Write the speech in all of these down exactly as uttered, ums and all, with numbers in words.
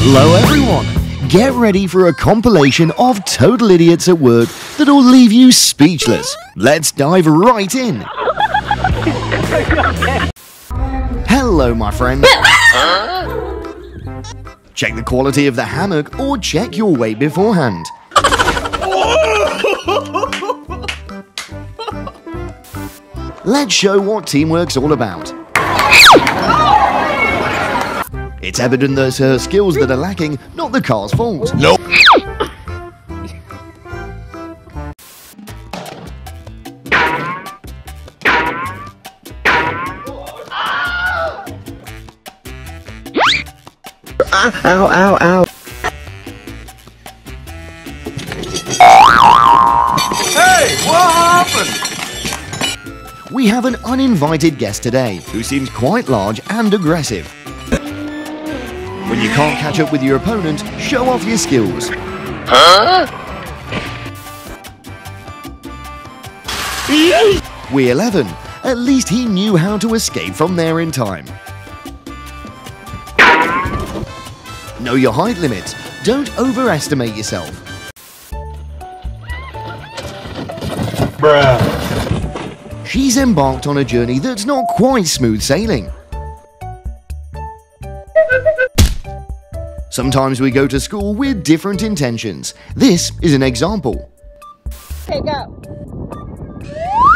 Hello everyone! Get ready for a compilation of total idiots at work that'll leave you speechless. Let's dive right in! Hello my friend! Check the quality of the hammock or check your weight beforehand. Let's show what teamwork's all about. It's evident that it's her skills that are lacking, not the car's fault. No. Ow, ow, ow. Hey, what happened? We have an uninvited guest today who seems quite large and aggressive. When you can't catch up with your opponent, show off your skills. Huh? We're eleven. At least he knew how to escape from there in time. Know your height limits. Don't overestimate yourself. Bruh. She's embarked on a journey that's not quite smooth sailing. Sometimes we go to school with different intentions. This is an example. Okay, go.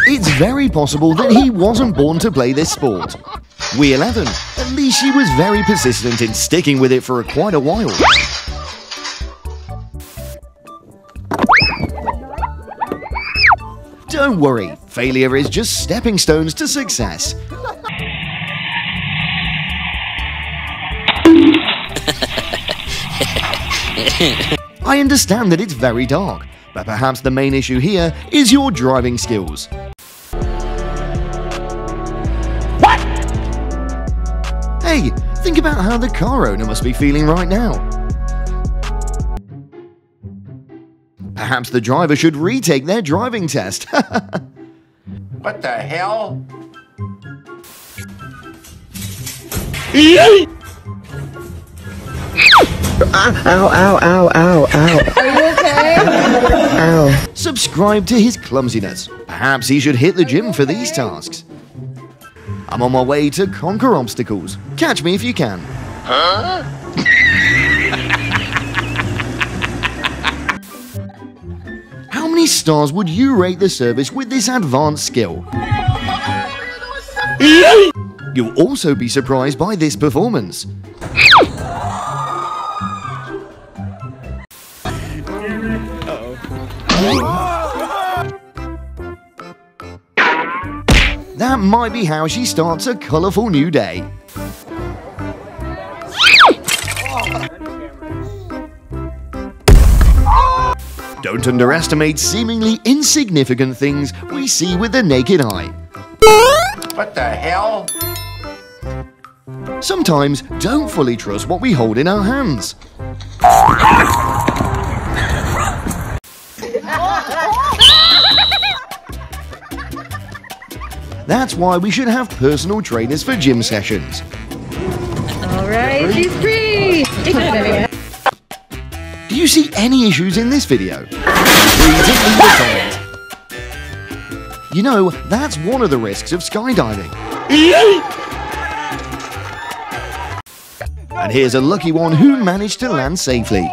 It's very possible that he wasn't born to play this sport. We eleven. At least she was very persistent in sticking with it for quite a while. Don't worry, failure is just stepping stones to success. I understand that it's very dark, but perhaps the main issue here is your driving skills. What? Hey, think about how the car owner must be feeling right now. Perhaps the driver should retake their driving test. What the hell? Ow, ow, ow, ow, ow. Are you okay? Ow. Subscribe to his clumsiness. Perhaps he should hit the gym for these tasks. I'm on my way to conquer obstacles. Catch me if you can. Huh? How many stars would you rate the service with this advanced skill? You'll also be surprised by this performance. That might be how she starts a colourful new day. Don't underestimate seemingly insignificant things we see with the naked eye. What the hell? Sometimes don't fully trust what we hold in our hands. That's why we should have personal trainers for gym sessions. Alright, she's free! Do you see any issues in this video? You know, that's one of the risks of skydiving. And here's a lucky one who managed to land safely.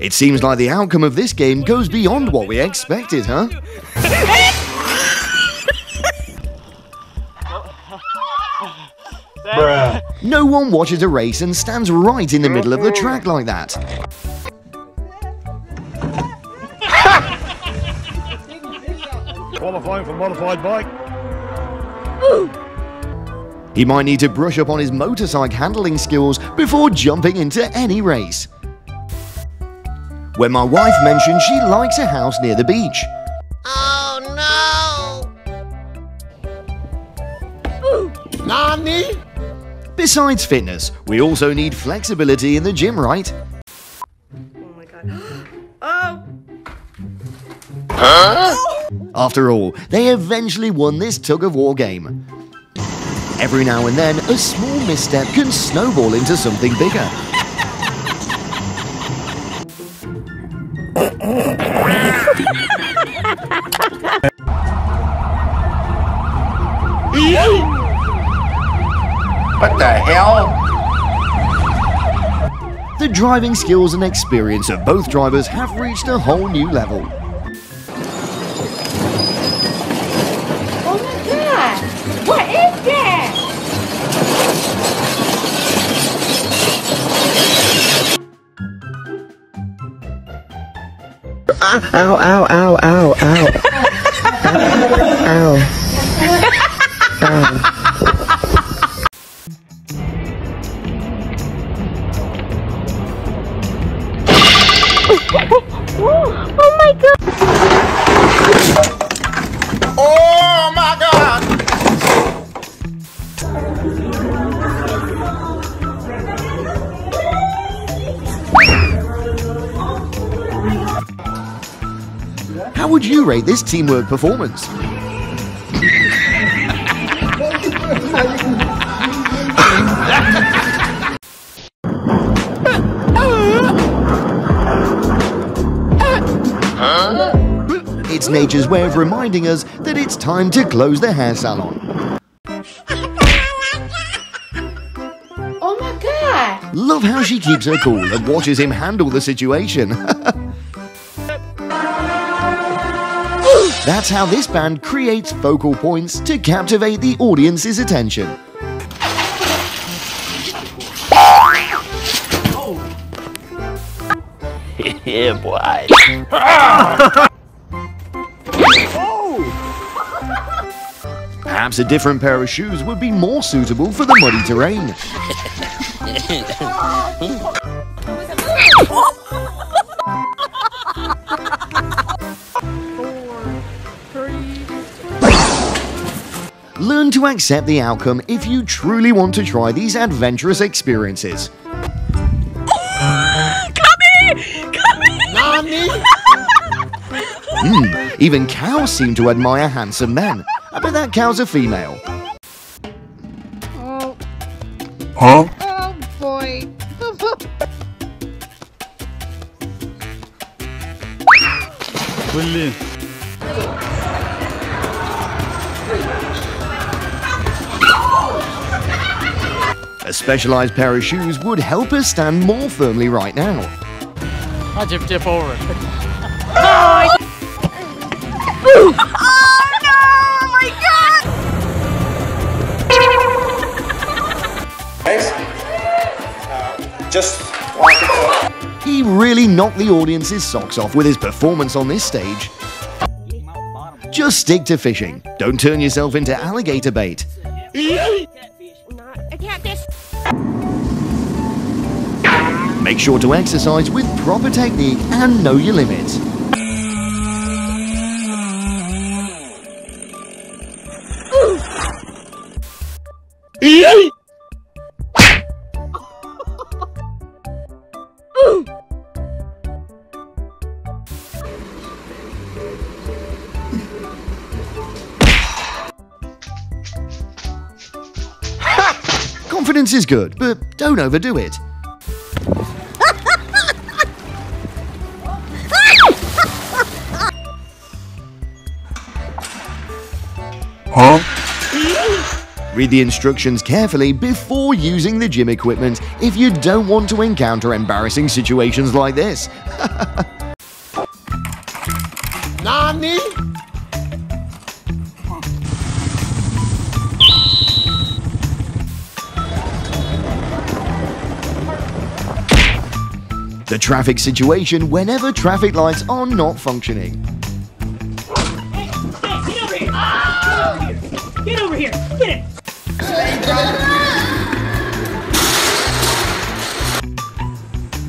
It seems like the outcome of this game goes beyond what we expected, huh? Bruh. No one watches a race and stands right in the middle of the track like that. Qualifying for modified bike. Ooh. He might need to brush up on his motorcycle handling skills before jumping into any race. When my wife mentioned she likes a house near the beach. Oh no! Ooh. Nani? Besides fitness, we also need flexibility in the gym, right? Oh my god. Oh! Huh? After all, they eventually won this tug-of-war game. Every now and then, a small misstep can snowball into something bigger. What the hell? The driving skills and experience of both drivers have reached a whole new level. Ow, ow, ow, ow, ow, ow. Ow. Ow. Oh, oh my god. Oh my god. How would you rate this teamwork performance? It's nature's way of reminding us that it's time to close the hair salon. Oh my god! Love how she keeps her cool and watches him handle the situation. That's how this band creates focal points to captivate the audience's attention. Yeah, boy. Perhaps a different pair of shoes would be more suitable for the muddy terrain. Learn to accept the outcome if you truly want to try these adventurous experiences. Mm, even cows seem to admire handsome men. I bet that cow's a female. Oh. Huh? Oh boy. A specialized pair of shoes would help us stand more firmly right now. I dip dip over. Oh no! My God! Thanks. Uh, just walk it. He really knocked the audience's socks off with his performance on this stage. Just stick to fishing. Don't turn yourself into alligator bait. Make sure to exercise with proper technique and know your limits. Confidence is good, but don't overdo it. Huh? Read the instructions carefully before using the gym equipment if you don't want to encounter embarrassing situations like this. Nani? The traffic situation whenever traffic lights are not functioning. Get over here! Get it!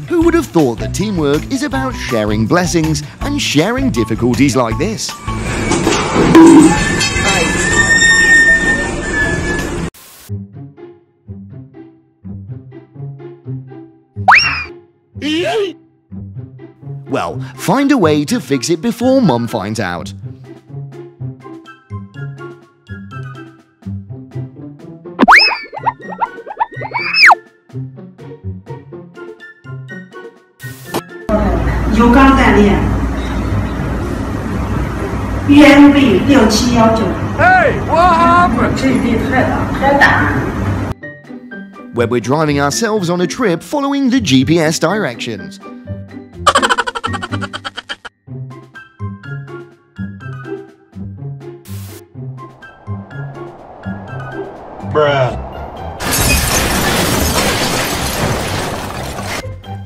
Who would have thought that teamwork is about sharing blessings and sharing difficulties like this? Well, find a way to fix it before Mum finds out. 油缸代练，U M B 六七幺九。Hey, what happened? 这一地太大，太大。Where we're driving ourselves on a trip following the G P S directions. Bruh.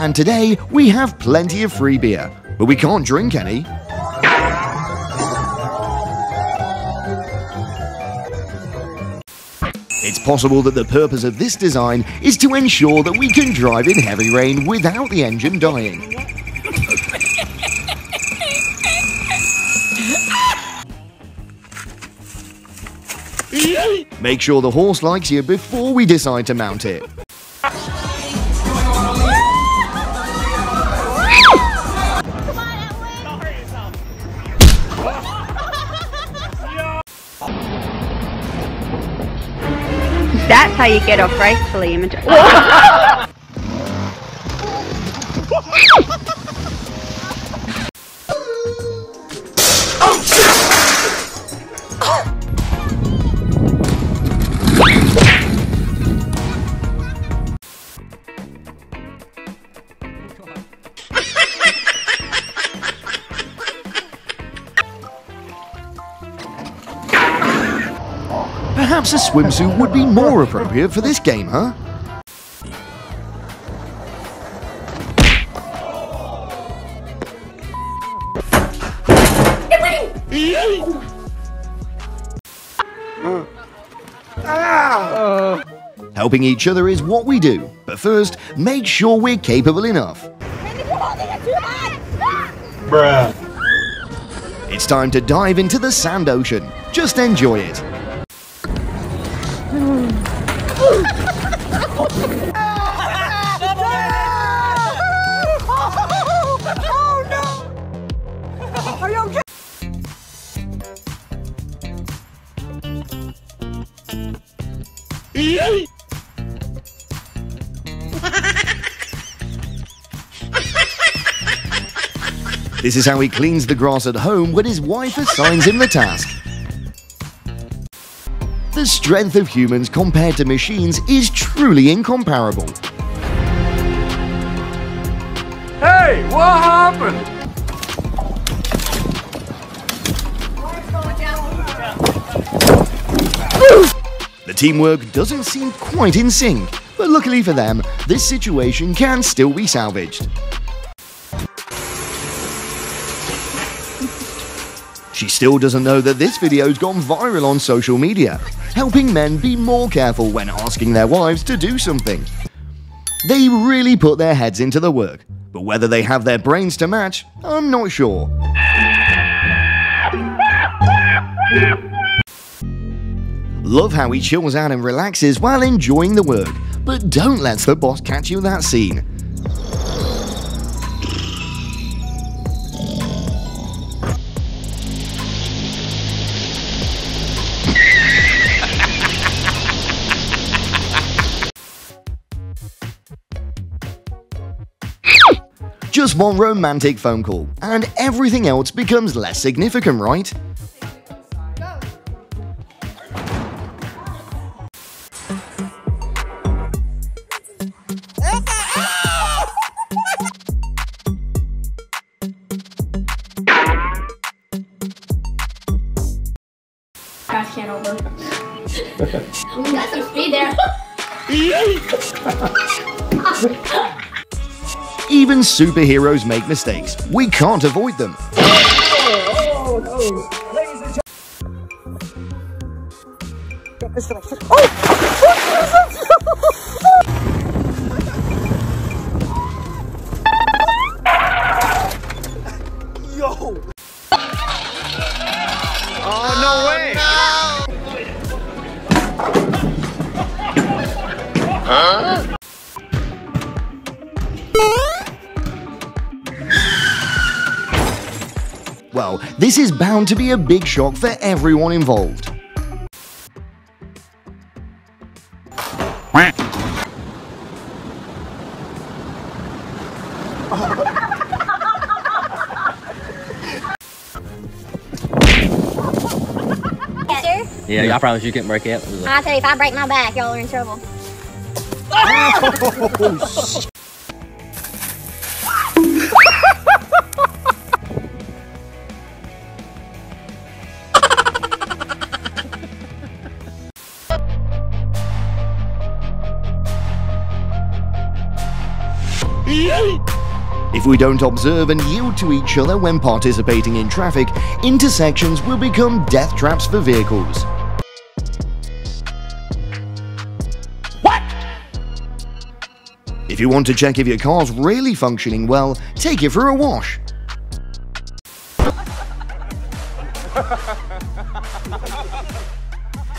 And today, we have plenty of free beer, but we can't drink any. It's possible that the purpose of this design is to ensure that we can drive in heavy rain without the engine dying. Make sure the horse likes you before we decide to mount it. That's how you get off gracefully, immature. Perhaps a swimsuit would be more appropriate for this game, huh? Helping each other is what we do, but first, make sure we're capable enough. Bruh. It's time to dive into the sand ocean. Just enjoy it. This is how he cleans the grass at home when his wife assigns him the task. The strength of humans compared to machines is truly incomparable. Hey, what happened? The teamwork doesn't seem quite in sync, but luckily for them, this situation can still be salvaged. She still doesn't know that this video's gone viral on social media, helping men be more careful when asking their wives to do something. They really put their heads into the work, but whether they have their brains to match, I'm not sure. Love how he chills out and relaxes while enjoying the work, but don't let the boss catch you in that scene. Just one romantic phone call, and everything else becomes less significant, right? Trash can over. We got some speed there. Even superheroes make mistakes. We can't avoid them. Oh, oh, oh. Oh. Yo. Oh, no way. Oh, no. Huh? Well, this is bound to be a big shock for everyone involved. Sure? Yeah, yeah, I promise you couldn't break it. It I tell you, if I break my back, y'all are in trouble. Oh, if we don't observe and yield to each other when participating in traffic, intersections will become death traps for vehicles. What? If you want to check if your car's really functioning well, take it for a wash.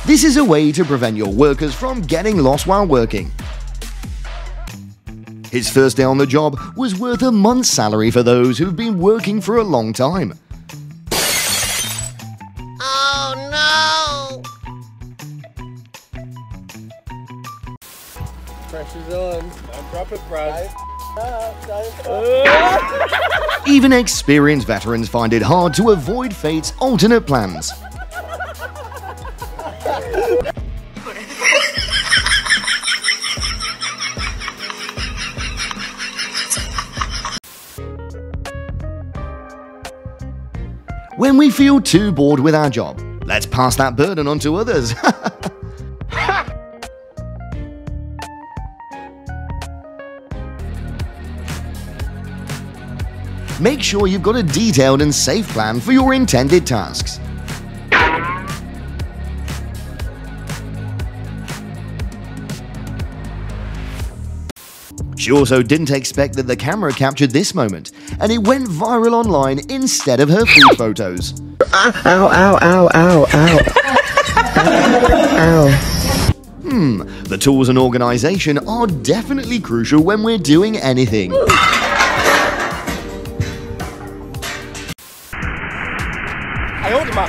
This is a way to prevent your workers from getting lost while working. His first day on the job was worth a month's salary for those who've been working for a long time. Oh no! Pressure's on. I'm proper proud. Even experienced veterans find it hard to avoid fate's alternate plans. When we feel too bored with our job, let's pass that burden on to others. Make sure you've got a detailed and safe plan for your intended tasks. She also didn't expect that the camera captured this moment, and it went viral online instead of her food photos. Ow, ow, ow, ow, ow. Ow. Hmm, the tools and organization are definitely crucial when we're doing anything. I ordered my...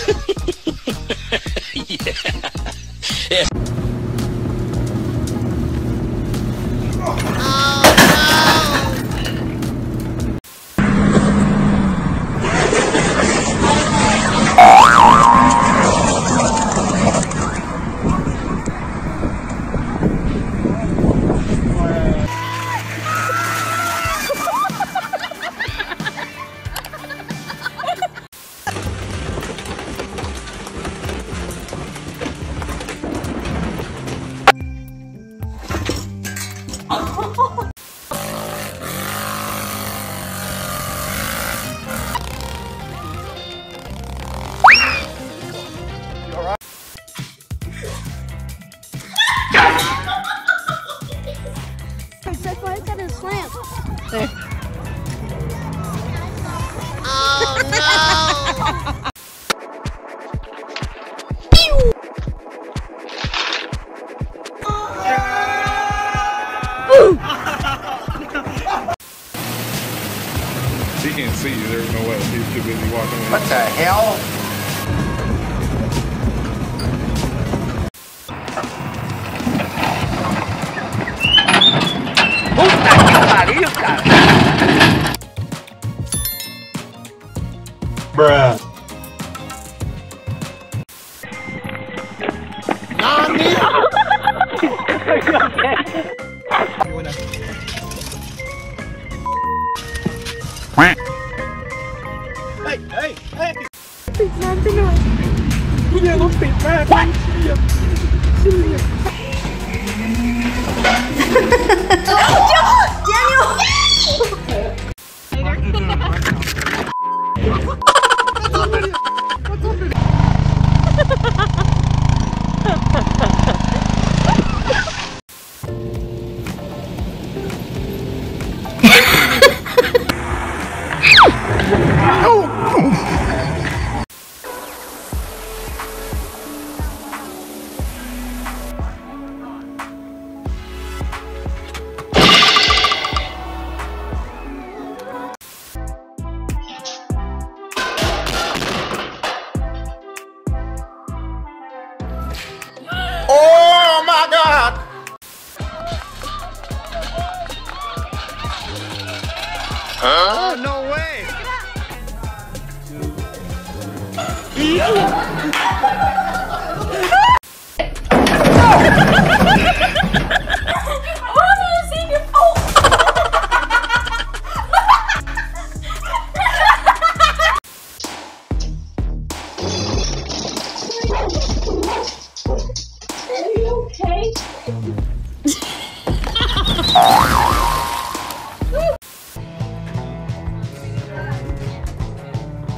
no! She can't see you, there's no way. She's too busy walking in. What the hell? Bruh. Nah, me. Hey, hey, hey. Huh? Oh, no way!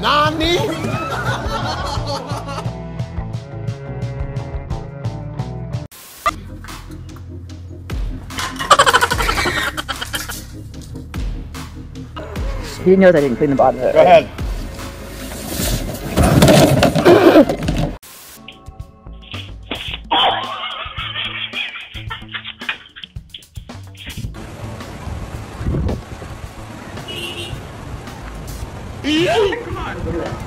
Nani? You know they didn't clean the bottom of it. Go ahead. Come on. Look at that.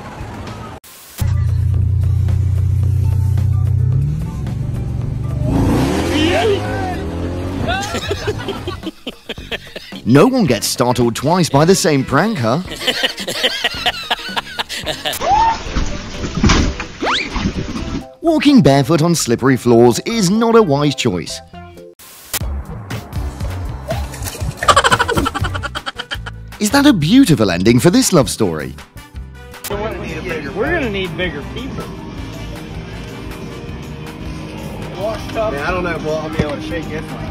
No one gets startled twice by the same prank, huh? Walking barefoot on slippery floors is not a wise choice. Is that a beautiful ending for this love story? We're gonna need bigger people. Washed up. Man, I don't know if I'll be able to shake this one.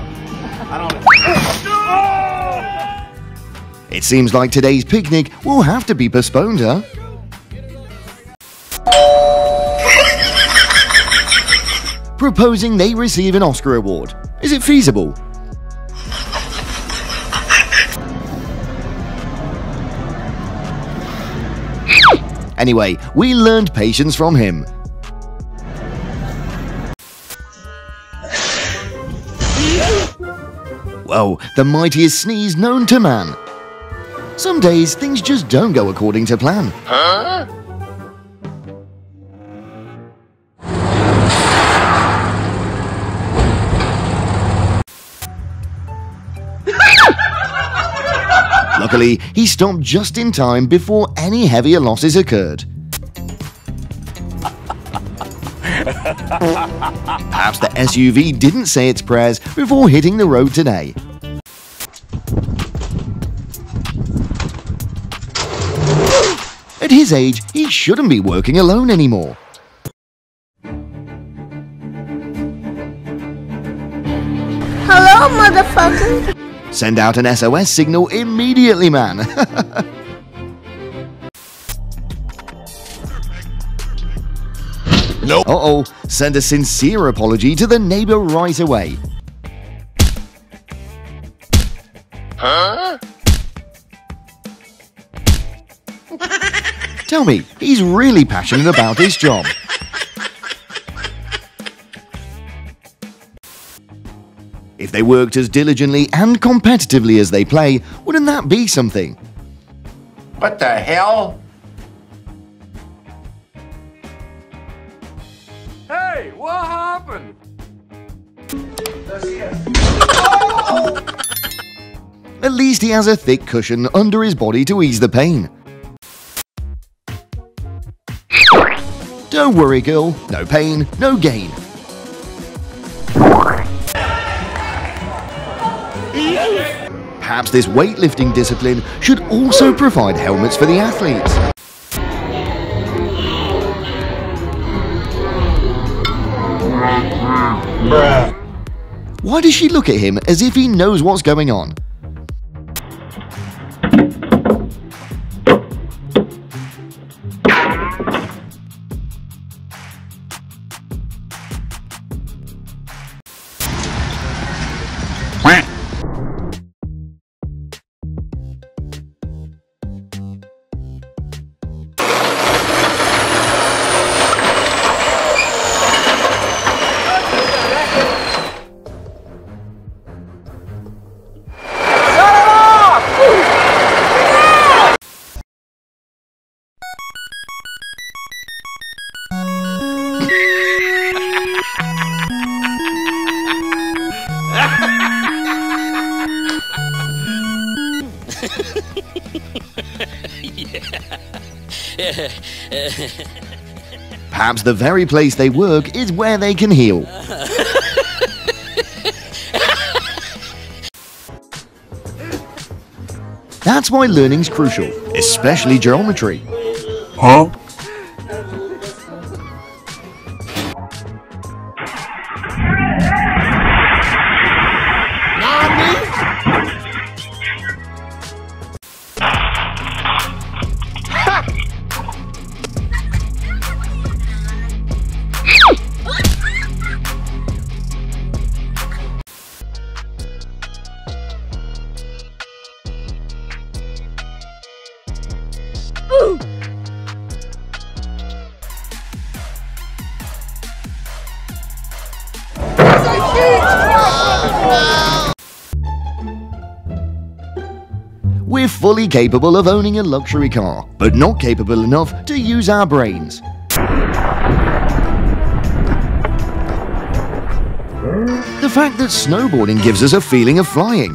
I don't know. It seems like today's picnic will have to be postponed, huh? Proposing they receive an Oscar award. Is it feasible? Anyway, we learned patience from him. Whoa, the mightiest sneeze known to man. Some days, things just don't go according to plan. Huh? Luckily, he stopped just in time before any heavier losses occurred. Perhaps the S U V didn't say its prayers before hitting the road today. At his age, he shouldn't be working alone anymore. Hello, motherfucker! Send out an S O S signal immediately, man. No. Uh-oh, send a sincere apology to the neighbor right away. Huh? Tell me, he's really passionate about his job. If they worked as diligently and competitively as they play, wouldn't that be something? What the hell? Hey, what happened? Oh! At least he has a thick cushion under his body to ease the pain. Don't worry, girl. No pain, no gain. Perhaps this weightlifting discipline should also provide helmets for the athletes. Why does she look at him as if he knows what's going on? Perhaps the very place they work is where they can heal. That's why learning's crucial, especially geometry. Huh? We're fully capable of owning a luxury car, but not capable enough to use our brains. The fact that snowboarding gives us a feeling of flying.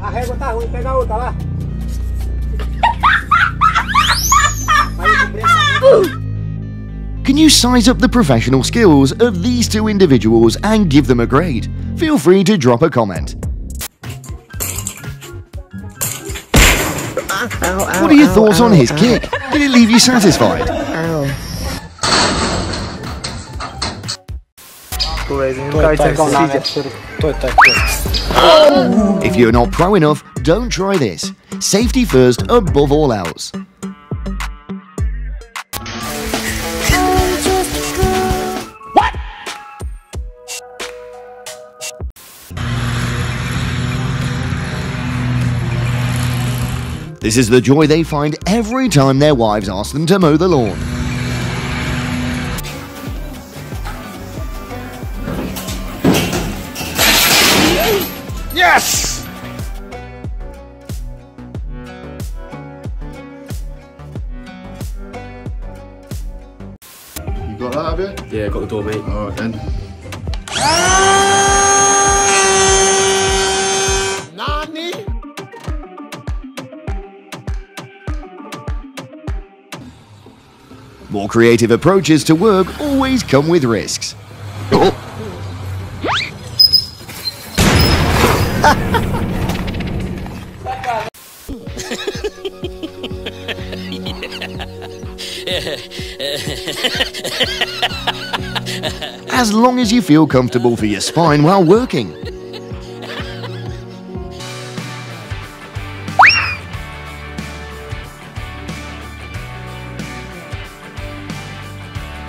A régua tá ruim, pega a outra lá. Can you size up the professional skills of these two individuals and give them a grade? Feel free to drop a comment. Ow, ow, ow, what are your thoughts ow, on his ow. kick? Did it leave you satisfied? If you're not pro enough, don't try this. Safety first above all else. What? This is the joy they find every time their wives ask them to mow the lawn. Yes! You got that, have you? Yeah, I got the door, mate. Alright then. Nani? More creative approaches to work always come with risks. Oh. As long as you feel comfortable for your spine while working.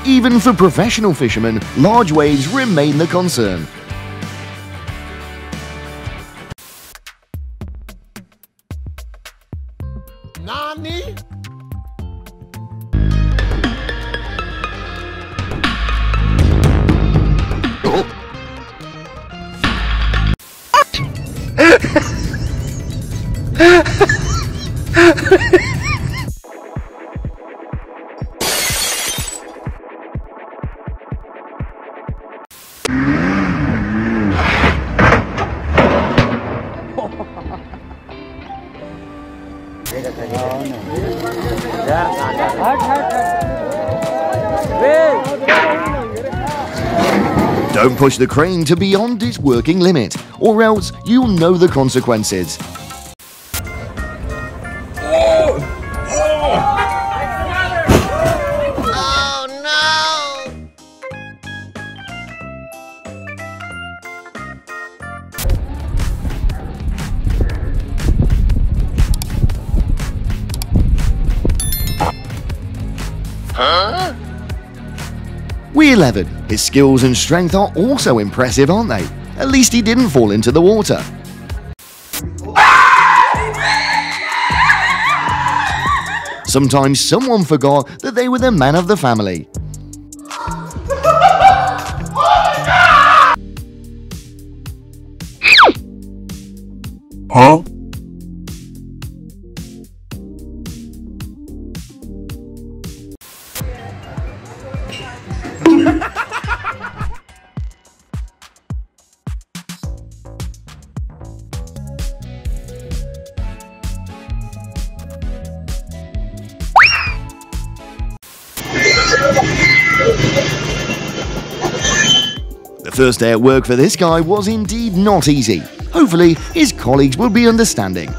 Even for professional fishermen, large waves remain the concern. Nani? Don't push the crane to beyond its working limit, or else you'll know the consequences. Huh? Weir Levin, his skills and strength are also impressive, aren't they? At least he didn't fall into the water. Sometimes someone forgot that they were the man of the family. Huh? First day at work for this guy was indeed not easy. Hopefully, his colleagues will be understanding.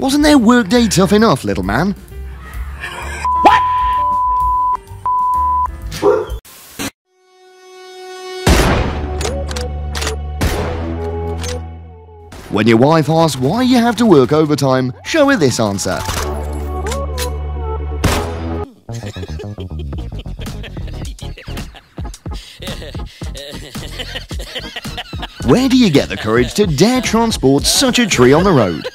Wasn't their workday tough enough, little man? What? When your wife asks why you have to work overtime, show her this answer. Where do you get the courage to dare transport such a tree on the road?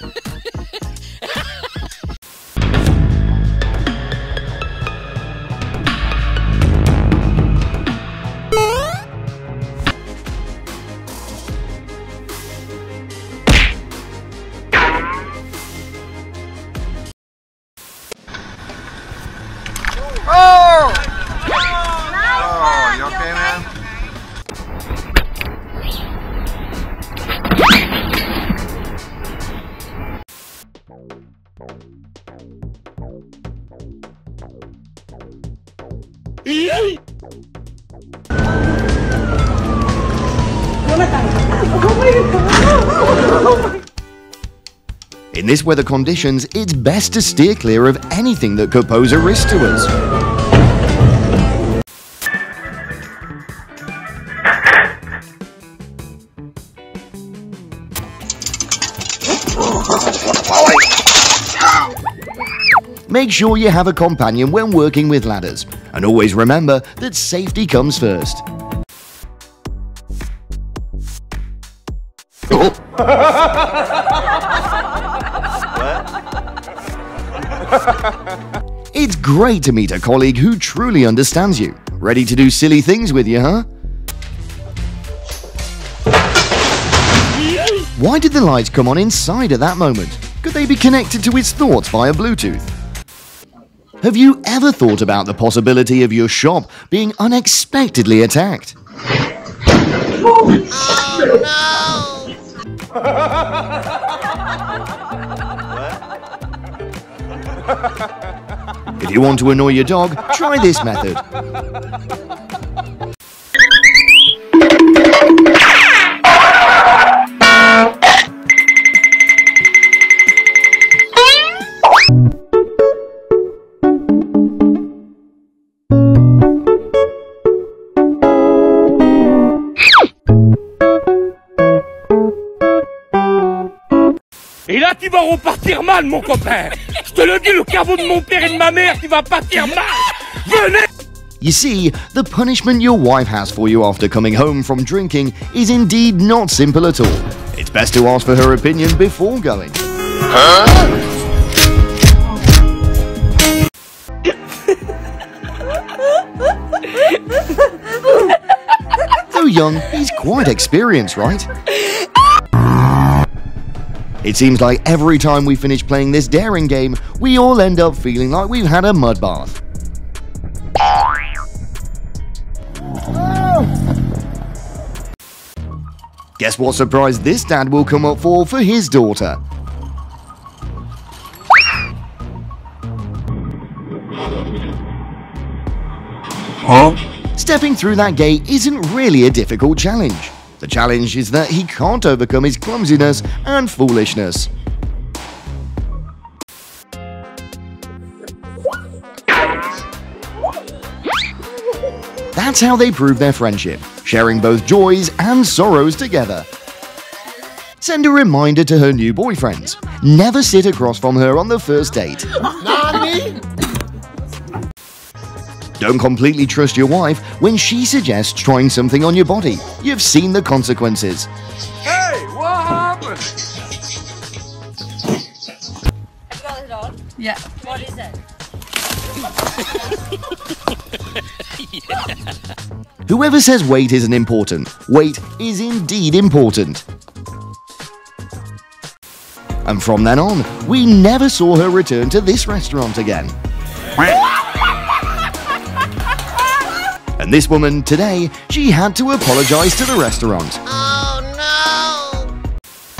In this weather conditions, it's best to steer clear of anything that could pose a risk to us. Make sure you have a companion when working with ladders, and always remember that safety comes first. It's great to meet a colleague who truly understands you. Ready to do silly things with you, huh? Why did the lights come on inside at that moment? Could they be connected to his thoughts via Bluetooth? Have you ever thought about the possibility of your shop being unexpectedly attacked? Oh, no! If you want to annoy your dog, try this method. Et là, tu vas repartir mal, mon copain. Je te le dis, le caveau de mon père et de ma mère, tu vas partir mal. Venez. You see, the punishment your wife has for you after coming home from drinking is indeed not simple at all. It's best to ask for her opinion before going. Huh? So young, he's quite experienced, right? It seems like every time we finish playing this daring game, we all end up feeling like we've had a mud bath. Oh. Guess what surprise this dad will come up for for his daughter? Huh? Stepping through that gate isn't really a difficult challenge. The challenge is that he can't overcome his clumsiness and foolishness. That's how they prove their friendship, sharing both joys and sorrows together. Send a reminder to her new boyfriends. Never sit across from her on the first date. Don't completely trust your wife when she suggests trying something on your body. You've seen the consequences. Hey, what happened? You got it on? Yeah. What is it? Whoever says weight isn't important, weight is indeed important. And from then on, we never saw her return to this restaurant again. And this woman, today, she had to apologize to the restaurant. Oh, no!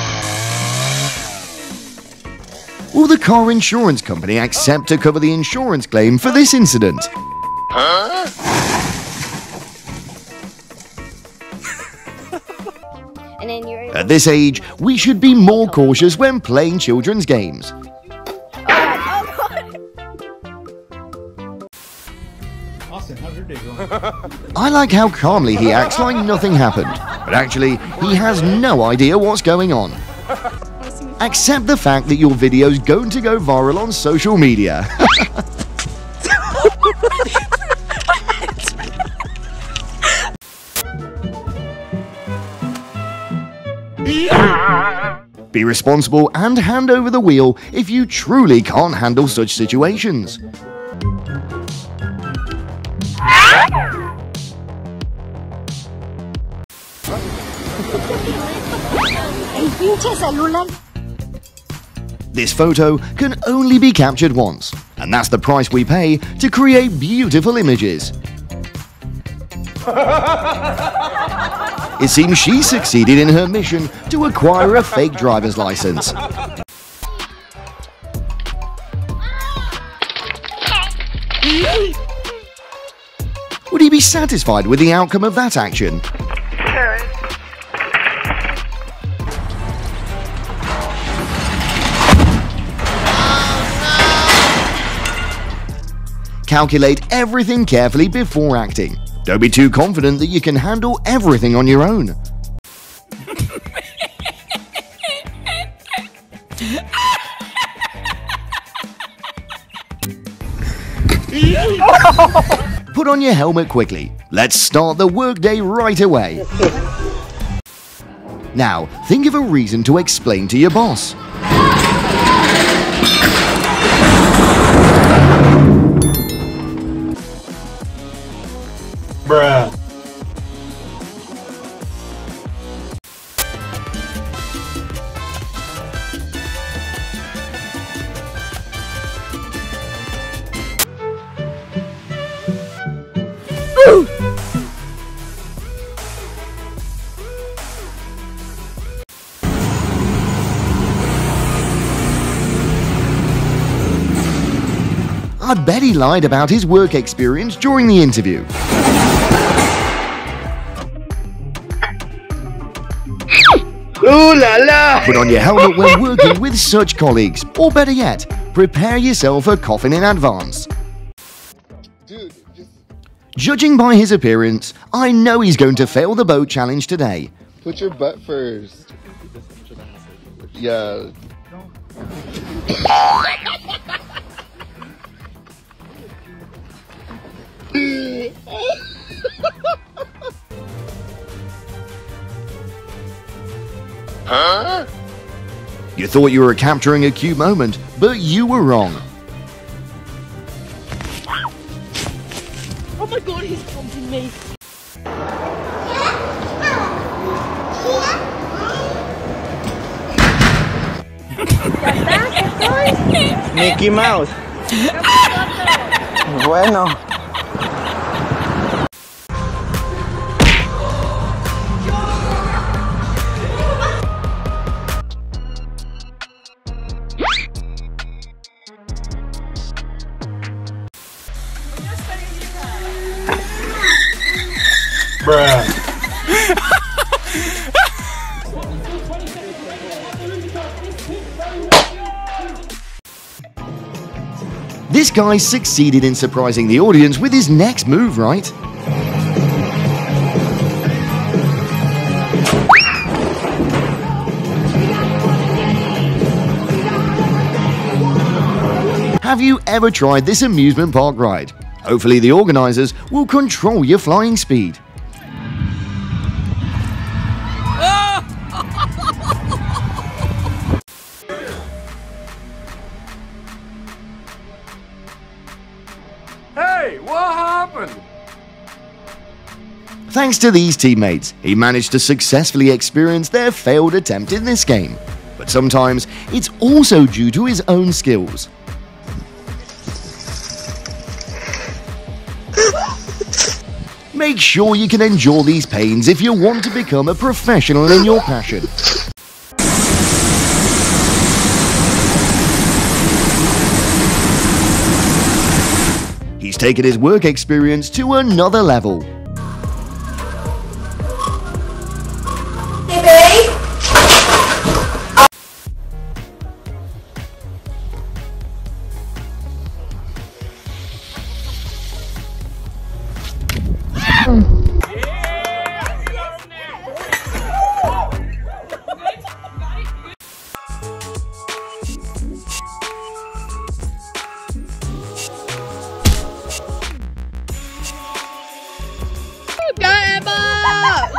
Will the car insurance company accept to cover the insurance claim for this incident? Huh? And then you're At this age, we should be more cautious when playing children's games. I like how calmly he acts like nothing happened, but actually, he has no idea what's going on. Accept the fact that your video's going to go viral on social media. Be responsible and hand over the wheel if you truly can't handle such situations. This photo can only be captured once, and that's the price we pay to create beautiful images. It seems she succeeded in her mission to acquire a fake driver's license. Would he be satisfied with the outcome of that action? Calculate everything carefully before acting. Don't be too confident that you can handle everything on your own. Put on your helmet quickly. Let's start the workday right away. Now, think of a reason to explain to your boss. Bruh. Ooh. I bet he lied about his work experience during the interview. Ooh la la! Put on your helmet when working with such colleagues, or better yet, prepare yourself a coffin in advance. Dude, just... Judging by his appearance, I know he's going to fail the boat challenge today. Put your butt first. Yeah. Huh? You thought you were capturing a cute moment, but you were wrong. Oh my god, he's bumping me. Mickey Mouse. Bueno. This guy succeeded in surprising the audience with his next move, right? Have you ever tried this amusement park ride? Hopefully the organizers will control your flying speed. Thanks to these teammates, he managed to successfully experience their failed attempt in this game. But sometimes, it's also due to his own skills. Make sure you can endure these pains if you want to become a professional in your passion. He's taken his work experience to another level. Hey, babe. Go, Emma!